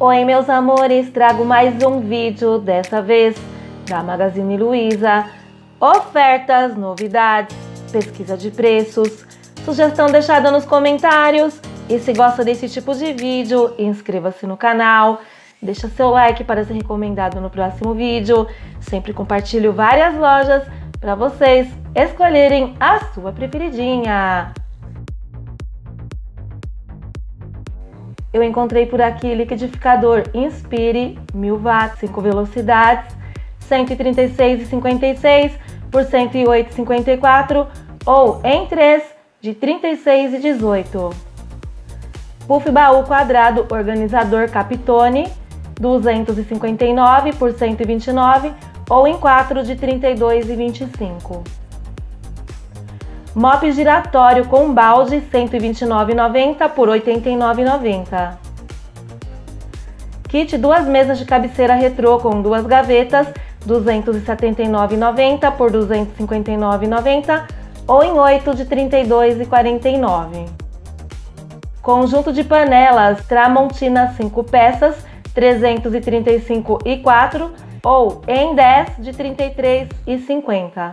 Oi, meus amores, trago mais um vídeo, dessa vez da Magazine Luiza. Ofertas, novidades, pesquisa de preços, sugestão deixada nos comentários. E se gosta desse tipo de vídeo, inscreva-se no canal, deixa seu like para ser recomendado no próximo vídeo. Sempre compartilho várias lojas para vocês escolherem a sua preferidinha. Eu encontrei por aqui liquidificador Inspire 1000W, 5 velocidades, R$ 136,56 por R$ 108,54 ou em 3 de R$ 36,18. Puff baú quadrado organizador Capitone, R$ 259 por R$ 129 ou em 4 de R$ 32,25. Mop giratório com balde, R$ 129,90 por R$ 89,90. Kit duas mesas de cabeceira retrô com duas gavetas, R$ 279,90 por R$ 259,90 ou em 8 de R$ 32,49. Conjunto de panelas Tramontina 5 peças, R$ 335,04 ou em 10 de R$ 33,50.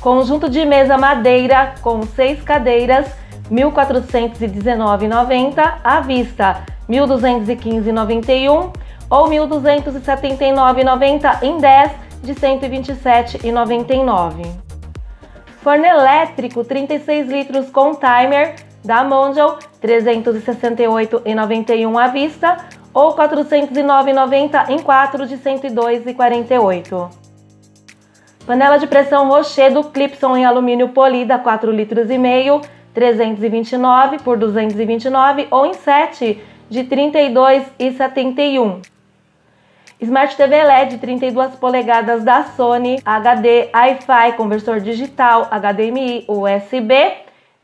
Conjunto de mesa madeira com 6 cadeiras, R$ 1.419,90 à vista, R$ 1.215,91 ou R$ 1.279,90 em 10 de R$ 127,99. Forno elétrico 36 litros com timer da Mondial, R$ 368,91 à vista ou R$ 409,90 em 4 de R$ 102,48. Panela de pressão Rochedo Clipson em alumínio polida, 4,5 litros, R$ 329 por R$ 229 ou em 7 de R$ 32,71. Smart TV LED 32 polegadas da Sony, HD, Wi-Fi, conversor digital, HDMI, USB, R$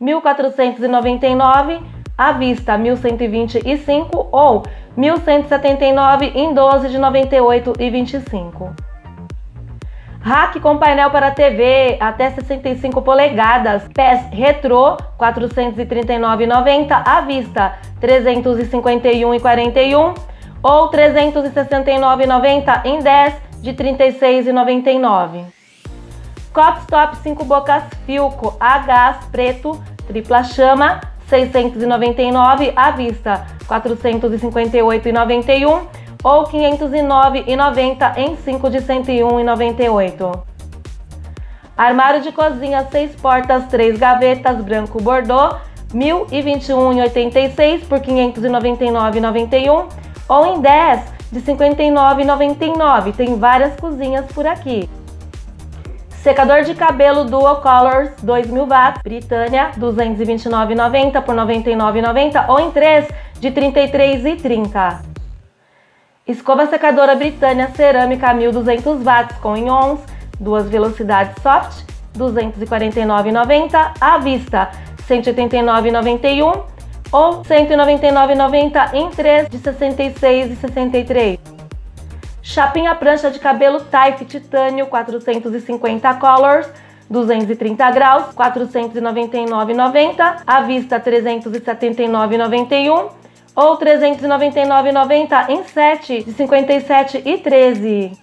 1.499, à vista R$ 1.125 ou R$ 1.179 em 12 de R$ 98,25. Rack com painel para TV até 65 polegadas, pés retrô, R$ 439,90 à vista, R$ 351,41 ou R$ 369,90 em 10 de R$ 36,99. Cops Top 5 bocas Philco a gás preto, tripla chama, R$ 699,00 à vista, R$ 458,91 ou R$ 509,90 em 5 de R$ 101,98. Armário de cozinha 6 portas, 3 gavetas, branco bordô, R$ 1.021,86 por R$ 599,91 ou em 10 de R$ 59,99. Tem várias cozinhas por aqui. Secador de cabelo Dual Colors 2000W, Britânia, R$ 229,90 por R$ 99,90 ou em 3 de R$ 33,30. Escova secadora Britânia cerâmica 1200 watts com íons, duas velocidades soft, R$ 249,90 à vista, R$ 189,91 ou R$ 199,90 em 3 de 66,63. Chapinha prancha de cabelo Taifé titânio 450 colors, 230 graus, R$ 499,90 à vista, R$ 379,91. ou R$ 399,90 em 7 de R$ 57,13.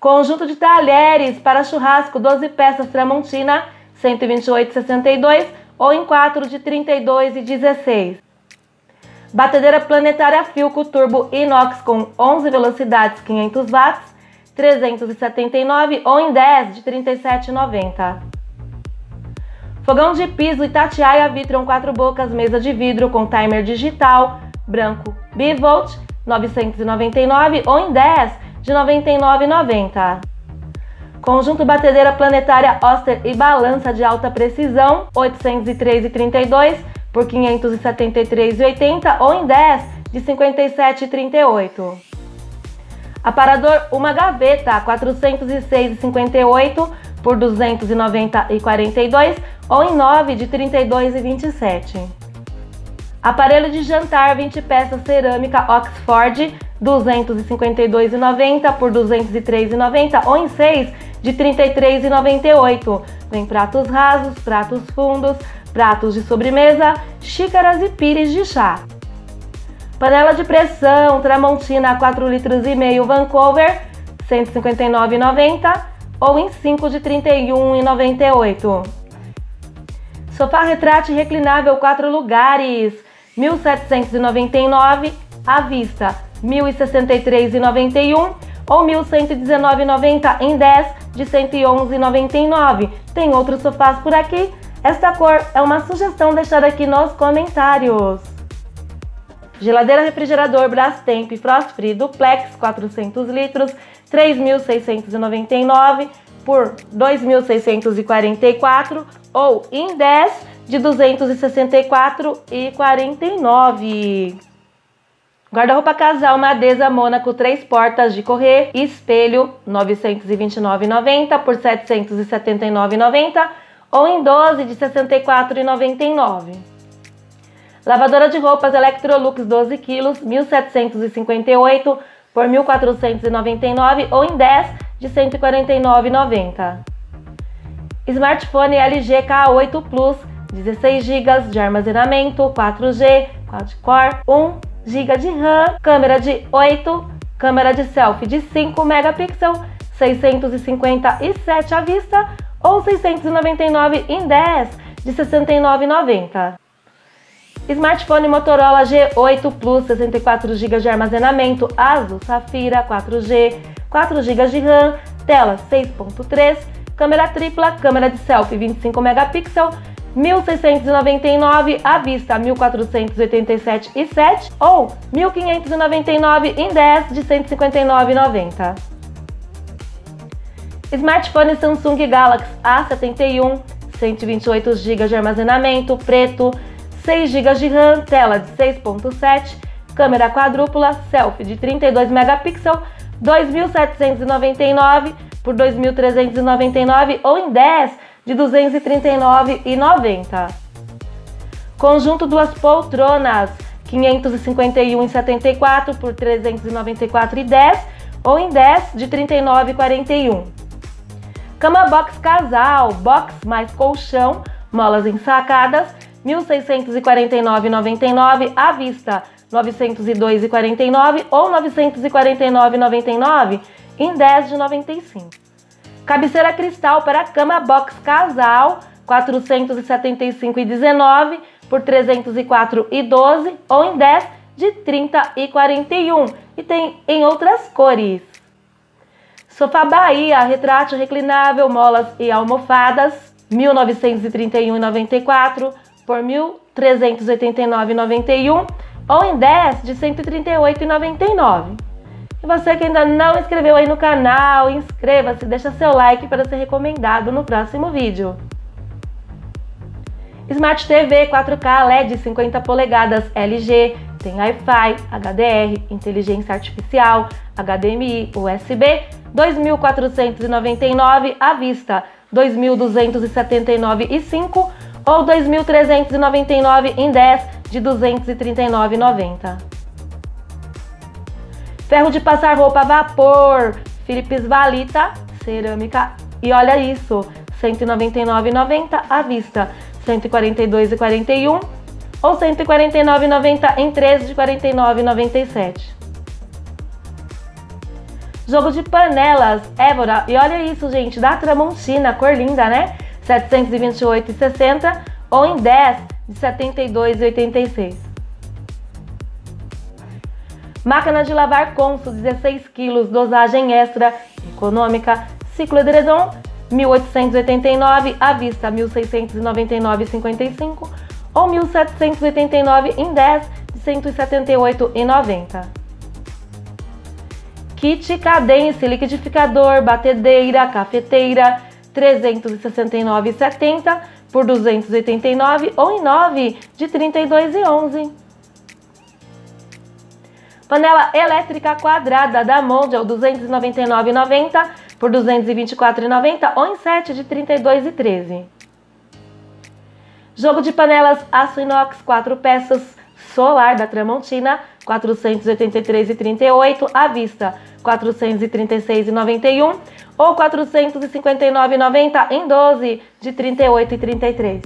Conjunto de talheres para churrasco 12 peças Tramontina, R$ 128,62 ou em 4 de R$ 32,16. Batedeira planetária Philco Turbo Inox com 11 velocidades 500 watts, R$ 379,00 ou em 10 de R$ 37,90. Fogão de piso Itatiaia Vitron 4 bocas, mesa de vidro com timer digital, branco, bivolt, R$ 999,00 ou em 10 de R$ 99,90. Conjunto batedeira planetária Oster e balança de alta precisão, R$ 803,32 por R$ 573,80 ou em 10 de R$ 57,38. Aparador uma gaveta, R$ 406,58 por R$ 290,42 ou em 9 de R$ 32,27. Aparelho de jantar 20 peças cerâmica Oxford, R$ 252,90 por R$ 203,90 ou em 6 de R$ 33,98. Vem pratos rasos, pratos fundos, pratos de sobremesa, xícaras e pires de chá. Panela de pressão Tramontina 4,5 litros, Vancouver, R$ 159,90 ou em 5 de R$ 31,98. Sofá retrate reclinável 4 lugares, R$ 1.799 à vista, R$ 1.063,91 ou R$ 1.119,90 em 10 de R$ 111,99. Tem outros sofás por aqui. Esta cor é uma sugestão deixada aqui nos comentários. Geladeira refrigerador Brastemp Frost Free Duplex 400 litros, R$ 3.699 por R$ 2.644 ou em 10 de R$ 264,49. Guarda-roupa casal Madesa Mônaco 3 portas de correr, espelho R$ 929,90 por R$ 779,90 ou em 12 de R$ 64,99. Lavadora de roupas Electrolux 12 kg, 1.758 por R$ 1.499 ou em 10 de R$ 149,90. Smartphone LG K8 Plus, 16 GB de armazenamento, 4G, quad-core, 1 GB de RAM, câmera de 8, câmera de selfie de 5 megapixels, 657 à vista ou 699 em 10 de 69,90. Smartphone Motorola G8 Plus, 64 GB de armazenamento, azul safira, 4G, 4 GB de RAM, tela 6.3, câmera tripla, câmera de selfie 25 megapixels, 1.699 à vista, 1.487,7 ou 1.599 em 10 de 159,90. Smartphone Samsung Galaxy A71, 128 GB de armazenamento, preto, 6 GB de RAM, tela de 6.7, câmera quadrúpula, selfie de 32 megapixels, 2.799 por 2.399 ou em 10 de 239,90. Conjunto duas poltronas, 551,74 por 394,10 ou em 10 de 39,41. Cama box casal, box mais colchão, molas ensacadas, 1.649,99 à vista, 902,49 ou 949,99 em 10 de 95. Cabeceira cristal para cama box casal, 475,19 por 304,12 ou em 10 de 30,41 e tem em outras cores. Sofá Bahia retrátil reclinável, molas e almofadas, 1.931,94 por 1.389,91 ou em 10 de 138,99. E você que ainda não se inscreveu aí no canal, inscreva-se, deixa seu like para ser recomendado no próximo vídeo. Smart TV 4K LED 50 polegadas LG, tem Wi-Fi, HDR, inteligência artificial, HDMI, USB, 2.499 à vista, 2.279,5 ou 2.399 em 10 de 239,90. Ferro de passar roupa a vapor, Philips Valita, cerâmica, e olha isso, 199,90 à vista, 142,41 ou 149,90 em 13 de 49,97. Jogo de panelas, Évora, e olha isso, gente, da Tramontina, cor linda, né? 728,60 ou em 10 de 72,86. Máquina de lavar Consul 16 kg, dosagem extra, econômica, ciclo edredom, 1.889 à vista, 1.699,55 ou 1.789 em 10 de 178,90. Kit Cadence liquidificador, batedeira, cafeteira, 369,70 por 289 ou em 9 de 32,11. Panela elétrica quadrada da Mondial, 299,90 por 224,90 ou em 7 de 32,13. Jogo de panelas aço inox 4 peças solar da Tramontina, 483,38 à vista, 436,91 ou 459,90 em 12 de 38,33.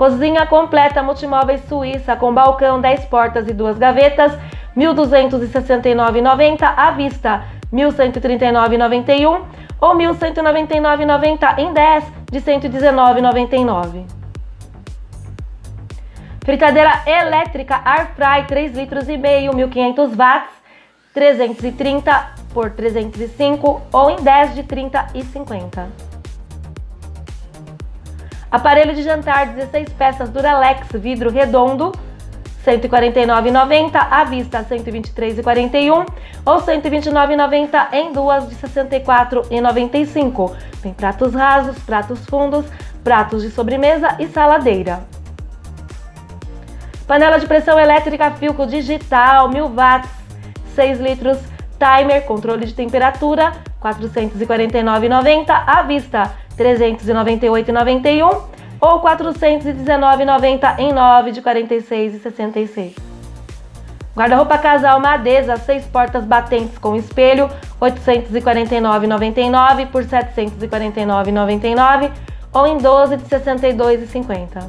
Cozinha completa multimóvel suíça com balcão, 10 portas e 2 gavetas, R$ 1.269,90 à vista, R$ 1.139,91 ou R$ 1.199,90 em 10 de R$ 119,99. Fritadeira elétrica Air Fry 3,5 litros, 1.500 watts, 330 por 305 ou em 10 de 30,50. Aparelho de jantar 16 peças Duralex, vidro redondo, R$ 149,90, à vista R$ 123,41 ou R$ 129,90 em duas de R$ 64,95. Tem pratos rasos, pratos fundos, pratos de sobremesa e saladeira. Panela de pressão elétrica Philco digital, 1.000 watts, 6 litros, timer, controle de temperatura, R$ 449,90, à vista R$ 398,91 ou R$ 419,90 em 9 de 46,66. Guarda-roupa casal Madesa, 6 portas batentes com espelho, R$ 849,99 por R$ 749,99 ou em 12 de 62,50.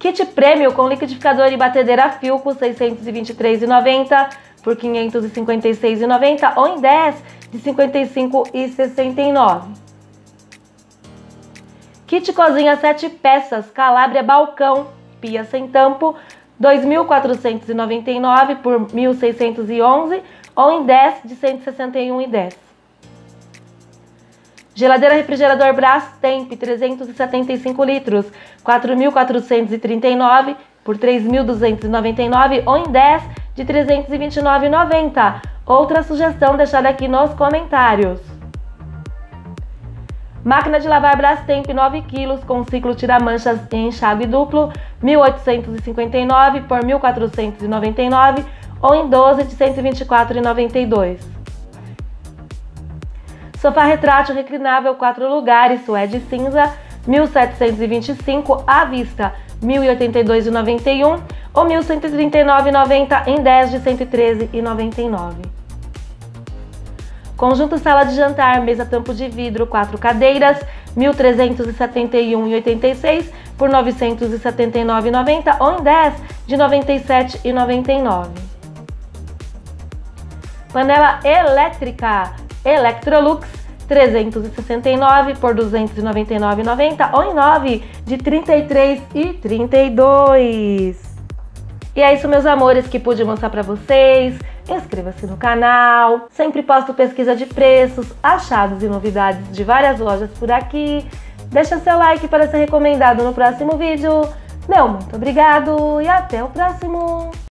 Kit prêmio com liquidificador e batedeira Philco, R$ 623,90 por R$ 556,90 ou em 10 de R$ 55,69. Kit cozinha 7 peças Calabria balcão, pia sem tampo, R$ 2.499 por R$ 1.611 ou em 10 de R$ 161,10. Geladeira refrigerador Brastemp 375 litros, R$ 4.439 por R$ 3.299 ou em 10 de R$ 329,90. Outra sugestão deixada aqui nos comentários. Máquina de lavar Brastemp 9 kg com ciclo tira-manchas e enxágue duplo, R$ 1.859 por R$ 1.499 ou em 12 de R$ 124,92. Sofá retrátil reclinável 4 lugares, suede cinza, R$ 1.725 à vista, R$ 1.082,91 ou R$ 1.139,90 em 10 de R$ 113,99. Conjunto sala de jantar, mesa tampo de vidro, 4 cadeiras, R$ 1.371,86 por R$ 979,90 ou em 10 de R$ 97,99. Panela elétrica Electrolux 369 por R$ 299,90 ou em 9 de R$ 33,32. E é isso, meus amores, que pude mostrar pra vocês. Inscreva-se no canal. Sempre posto pesquisa de preços, achados e novidades de várias lojas por aqui. Deixa seu like para ser recomendado no próximo vídeo. Meu muito obrigado e até o próximo!